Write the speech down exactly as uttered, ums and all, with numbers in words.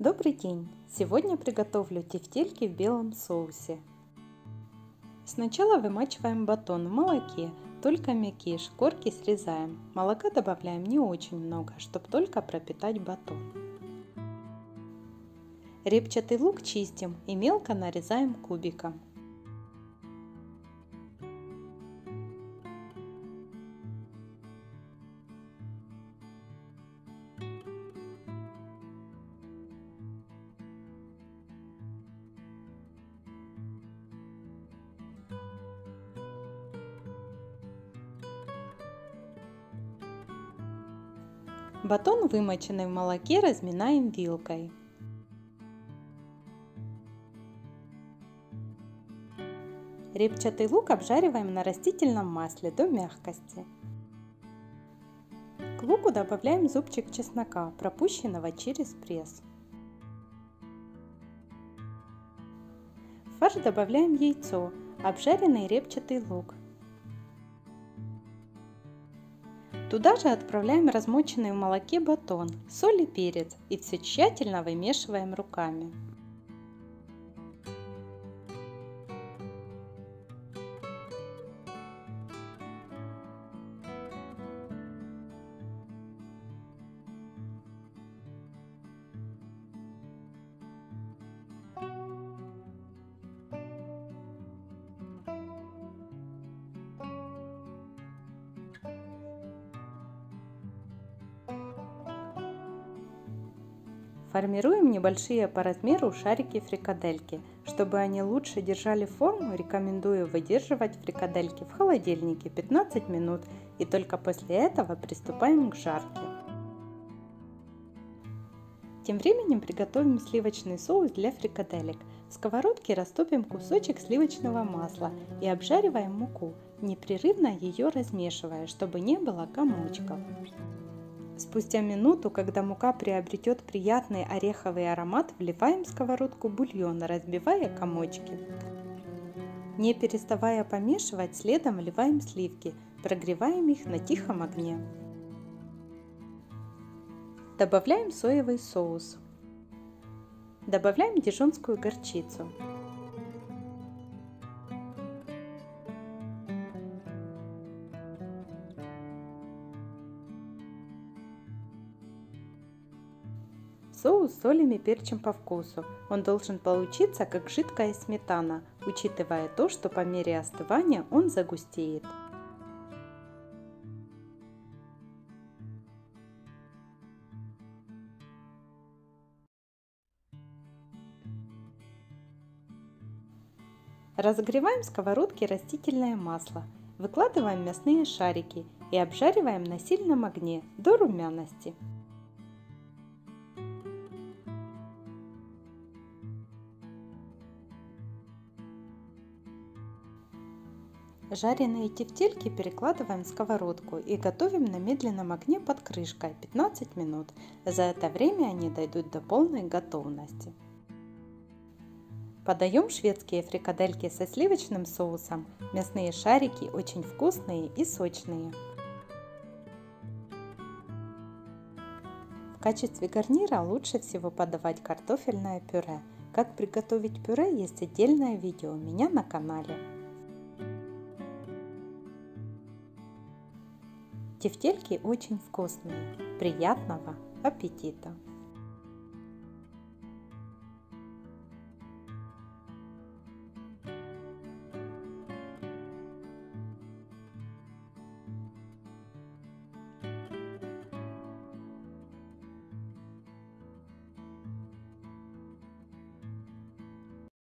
Добрый день! Сегодня приготовлю тефтельки в белом соусе. Сначала вымачиваем батон в молоке, только мякиш, корки срезаем. Молока добавляем не очень много, чтобы только пропитать батон. Репчатый лук чистим и мелко нарезаем кубиком. Батон, вымоченный в молоке, разминаем вилкой. Репчатый лук обжариваем на растительном масле до мягкости. К луку добавляем зубчик чеснока, пропущенного через пресс. В фарш добавляем яйцо, обжаренный репчатый лук. Туда же отправляем размоченный в молоке батон, соль и перец и все тщательно вымешиваем руками. Формируем небольшие по размеру шарики-фрикадельки. Чтобы они лучше держали форму, рекомендую выдерживать фрикадельки в холодильнике пятнадцать минут и только после этого приступаем к жарке. Тем временем приготовим сливочный соус для фрикаделек. В сковородке растопим кусочек сливочного масла и обжариваем муку, непрерывно ее размешивая, чтобы не было комочков. Спустя минуту, когда мука приобретет приятный ореховый аромат, вливаем в сковородку бульон, разбивая комочки. Не переставая помешивать, следом вливаем сливки, прогреваем их на тихом огне. Добавляем соевый соус. Добавляем дижонскую горчицу. Соус солим и перчим по вкусу. Он должен получиться как жидкая сметана, учитывая то, что по мере остывания он загустеет. Разогреваем в сковородке растительное масло, выкладываем мясные шарики и обжариваем на сильном огне до румяности. Жареные тефтельки перекладываем в сковородку и готовим на медленном огне под крышкой пятнадцать минут. За это время они дойдут до полной готовности. Подаем шведские фрикадельки со сливочным соусом. Мясные шарики очень вкусные и сочные. В качестве гарнира лучше всего подавать картофельное пюре. Как приготовить пюре, есть отдельное видео у меня на канале. Тефтельки очень вкусные. Приятного аппетита!